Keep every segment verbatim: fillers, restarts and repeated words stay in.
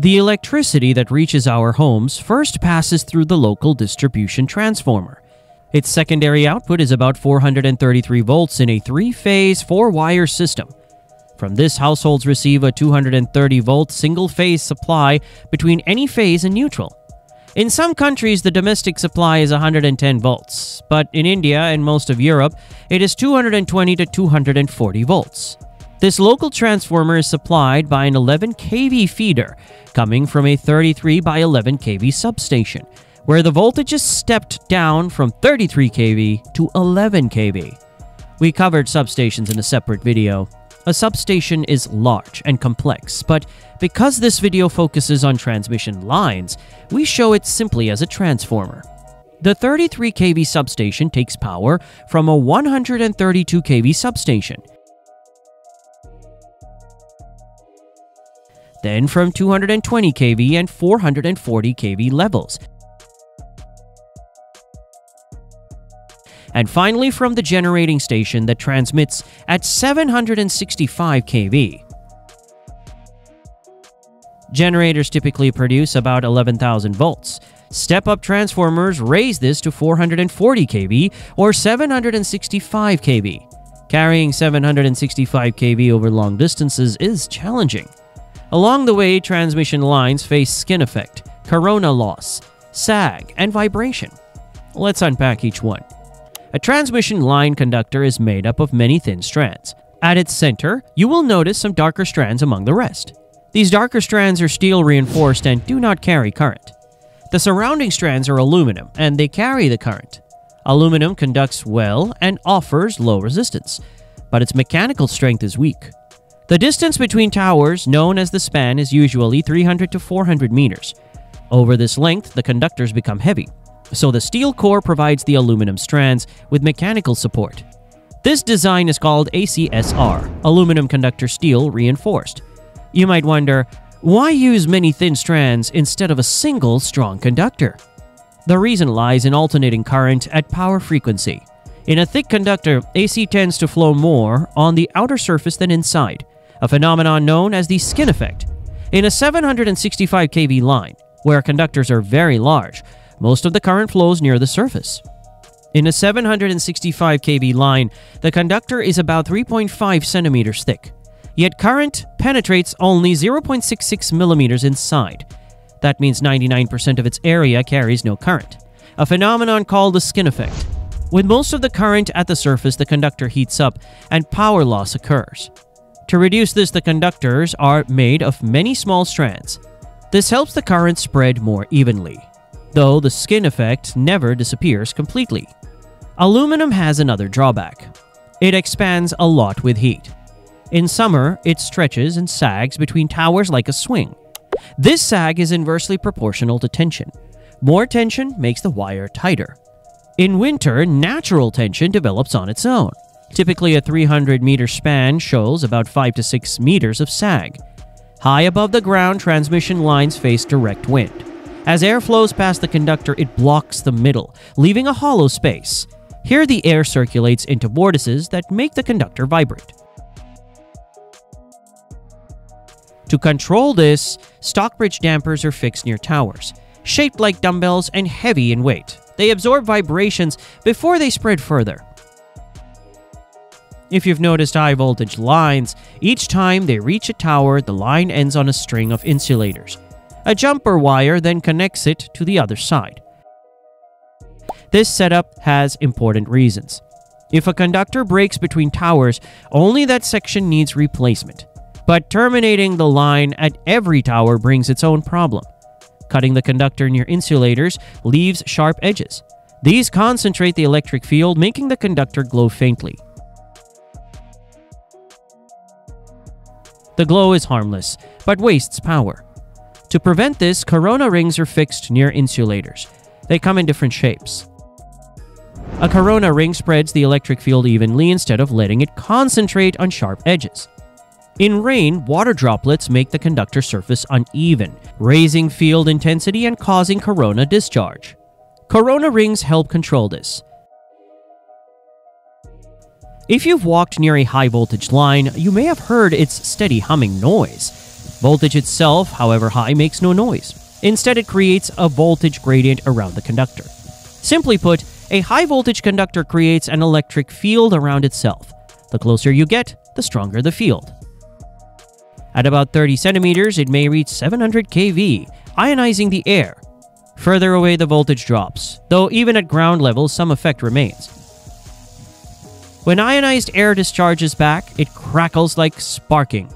The electricity that reaches our homes first passes through the local distribution transformer. Its secondary output is about four hundred thirty-three volts in a three-phase, four-wire system. From this, households receive a two hundred thirty volt single-phase supply between any phase and neutral. In some countries, the domestic supply is one hundred ten volts, but in India and most of Europe, it is two hundred twenty to two hundred forty volts. This local transformer is supplied by an eleven k V feeder coming from a thirty-three by eleven k V substation, where the voltage is stepped down from thirty-three k V to eleven k V. We covered substations in a separate video. A substation is large and complex, but because this video focuses on transmission lines, we show it simply as a transformer. The thirty-three k V substation takes power from a one hundred thirty-two k V substation, then from two hundred twenty k V and four hundred forty k V levels, and finally from the generating station that transmits at seven hundred sixty-five k V. Generators typically produce about eleven thousand volts. Step-up transformers raise this to four hundred forty k V or seven hundred sixty-five k V. Carrying seven hundred sixty-five k V over long distances is challenging. Along the way, transmission lines face skin effect, corona loss, sag, and vibration. Let's unpack each one. A transmission line conductor is made up of many thin strands. At its center, you will notice some darker strands among the rest. These darker strands are steel reinforced and do not carry current. The surrounding strands are aluminum and they carry the current. Aluminum conducts well and offers low resistance, but its mechanical strength is weak. The distance between towers, known as the span, is usually three hundred to four hundred meters. Over this length, the conductors become heavy. So the steel core provides the aluminum strands with mechanical support. This design is called A C S R, aluminum conductor steel reinforced. You might wonder, why use many thin strands instead of a single strong conductor? The reason lies in alternating current at power frequency. In a thick conductor, A C tends to flow more on the outer surface than inside, a phenomenon known as the skin effect. In a seven hundred sixty-five k V line, where conductors are very large, most of the current flows near the surface. In a seven hundred sixty-five k V line, the conductor is about three point five centimeters thick, yet current penetrates only zero point six six millimeters inside. That means ninety-nine percent of its area carries no current, a phenomenon called the skin effect. With most of the current at the surface, the conductor heats up and power loss occurs. To reduce this, the conductors are made of many small strands. This helps the current spread more evenly, though the skin effect never disappears completely. Aluminum has another drawback. It expands a lot with heat. In summer, it stretches and sags between towers like a swing. This sag is inversely proportional to tension. More tension makes the wire tighter. In winter, natural tension develops on its own. Typically, a three hundred meter span shows about five to six meters of sag. High above the ground, transmission lines face direct wind. As air flows past the conductor, it blocks the middle, leaving a hollow space. Here, the air circulates into vortices that make the conductor vibrate. To control this, Stockbridge dampers are fixed near towers, shaped like dumbbells and heavy in weight. They absorb vibrations before they spread further. If you've noticed high-voltage lines, each time they reach a tower, the line ends on a string of insulators. A jumper wire then connects it to the other side. This setup has important reasons. If a conductor breaks between towers, only that section needs replacement. But terminating the line at every tower brings its own problem. Cutting the conductor near insulators leaves sharp edges. These concentrate the electric field, making the conductor glow faintly. The glow is harmless, but wastes power. To prevent this, corona rings are fixed near insulators. They come in different shapes. A corona ring spreads the electric field evenly instead of letting it concentrate on sharp edges. In rain, water droplets make the conductor surface uneven, raising field intensity and causing corona discharge. Corona rings help control this. If you've walked near a high voltage line, you may have heard its steady humming noise. Voltage itself, however high, makes no noise. Instead, it creates a voltage gradient around the conductor. Simply put, a high voltage conductor creates an electric field around itself. The closer you get, the stronger the field. At about thirty centimeters, it may reach seven hundred k V, ionizing the air. Further away, the voltage drops, though even at ground level, some effect remains. When ionized air discharges back, it crackles like sparking.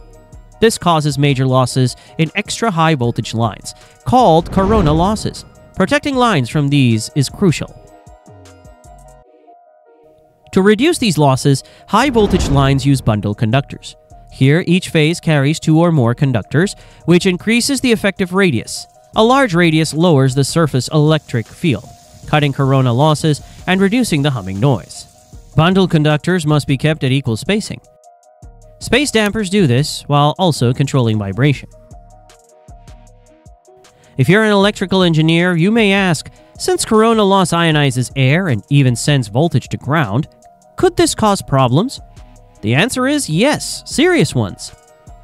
This causes major losses in extra-high voltage lines, called corona losses. Protecting lines from these is crucial. To reduce these losses, high-voltage lines use bundle conductors. Here, each phase carries two or more conductors, which increases the effective radius. A large radius lowers the surface electric field, cutting corona losses and reducing the humming noise. Bundle conductors must be kept at equal spacing. Space dampers do this while also controlling vibration. If you're an electrical engineer, you may ask, since corona loss ionizes air and even sends voltage to ground, could this cause problems? The answer is yes, serious ones.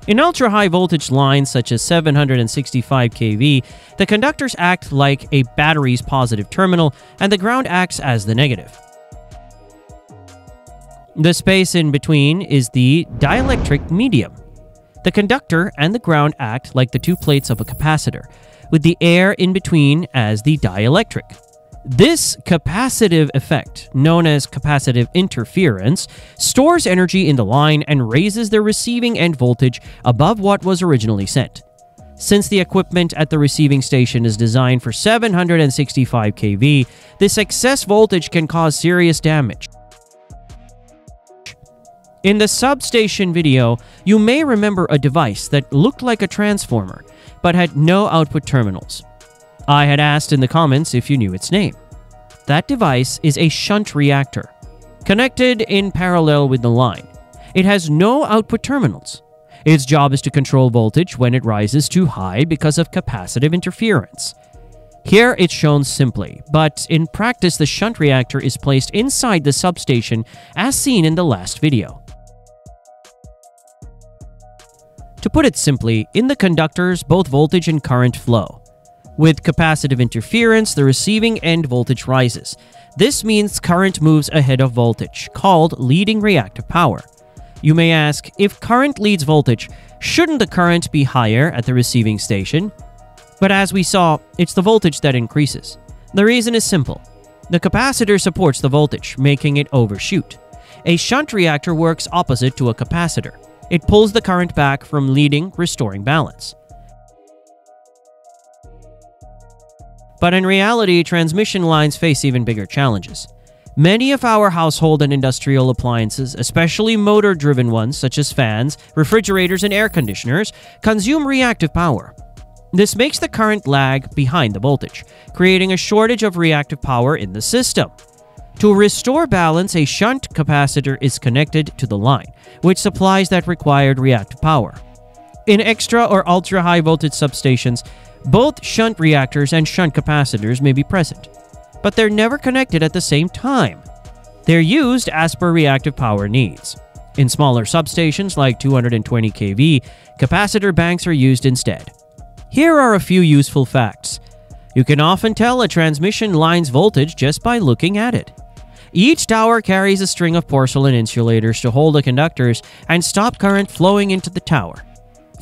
In ultra-high voltage lines such as seven hundred sixty-five k V, the conductors act like a battery's positive terminal and the ground acts as the negative. The space in between is the dielectric medium. The conductor and the ground act like the two plates of a capacitor, with the air in between as the dielectric. This capacitive effect, known as capacitive interference, stores energy in the line and raises the receiving end voltage above what was originally sent. Since the equipment at the receiving station is designed for seven hundred sixty-five k V, this excess voltage can cause serious damage. In the substation video, you may remember a device that looked like a transformer, but had no output terminals. I had asked in the comments if you knew its name. That device is a shunt reactor, connected in parallel with the line. It has no output terminals. Its job is to control voltage when it rises too high because of capacitive interference. Here it's shown simply, but in practice the shunt reactor is placed inside the substation as seen in the last video. To put it simply, in the conductors, both voltage and current flow. With capacitive interference, the receiving end voltage rises. This means current moves ahead of voltage, called leading reactive power. You may ask, if current leads voltage, shouldn't the current be higher at the receiving station? But as we saw, it's the voltage that increases. The reason is simple. The capacitor supports the voltage, making it overshoot. A shunt reactor works opposite to a capacitor. It pulls the current back from leading, restoring balance. But in reality, transmission lines face even bigger challenges. Many of our household and industrial appliances, especially motor-driven ones such as fans, refrigerators, and air conditioners, consume reactive power. This makes the current lag behind the voltage, creating a shortage of reactive power in the system. To restore balance, a shunt capacitor is connected to the line, which supplies that required reactive power. In extra or ultra-high voltage substations, both shunt reactors and shunt capacitors may be present, but they're never connected at the same time. They're used as per reactive power needs. In smaller substations like two hundred twenty k V, capacitor banks are used instead. Here are a few useful facts. You can often tell a transmission line's voltage just by looking at it. Each tower carries a string of porcelain insulators to hold the conductors and stop current flowing into the tower.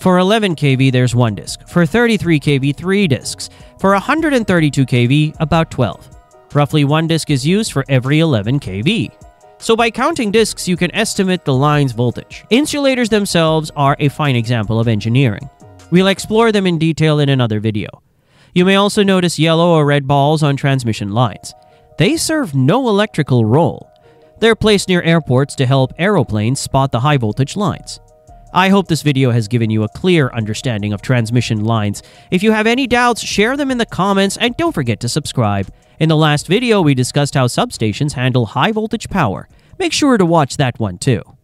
For eleven k V, there's one disc. For thirty-three k V, three discs. For one hundred thirty-two k V, about twelve. Roughly one disc is used for every eleven k V. So by counting discs, you can estimate the line's voltage. Insulators themselves are a fine example of engineering. We'll explore them in detail in another video. You may also notice yellow or red balls on transmission lines. They serve no electrical role. They're placed near airports to help aeroplanes spot the high-voltage lines. I hope this video has given you a clear understanding of transmission lines. If you have any doubts, share them in the comments and don't forget to subscribe. In the last video, we discussed how substations handle high-voltage power. Make sure to watch that one too.